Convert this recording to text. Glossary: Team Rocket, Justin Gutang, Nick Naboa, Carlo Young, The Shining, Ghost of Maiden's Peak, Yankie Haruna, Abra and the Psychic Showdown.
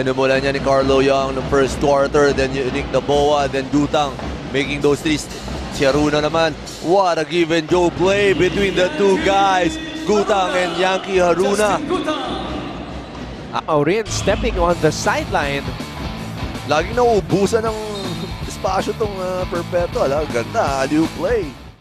Sinimula niya ni Carlo Young ng first quarter, then Nick Naboa, then Gutang making those threes. Si Haruna naman, what a give and go play between the two guys, Gutang and Yankie Haruna. Aurin stepping on the sideline. Laging nauubusan ng espasyo tong Perpetual. Ganda, how do you play?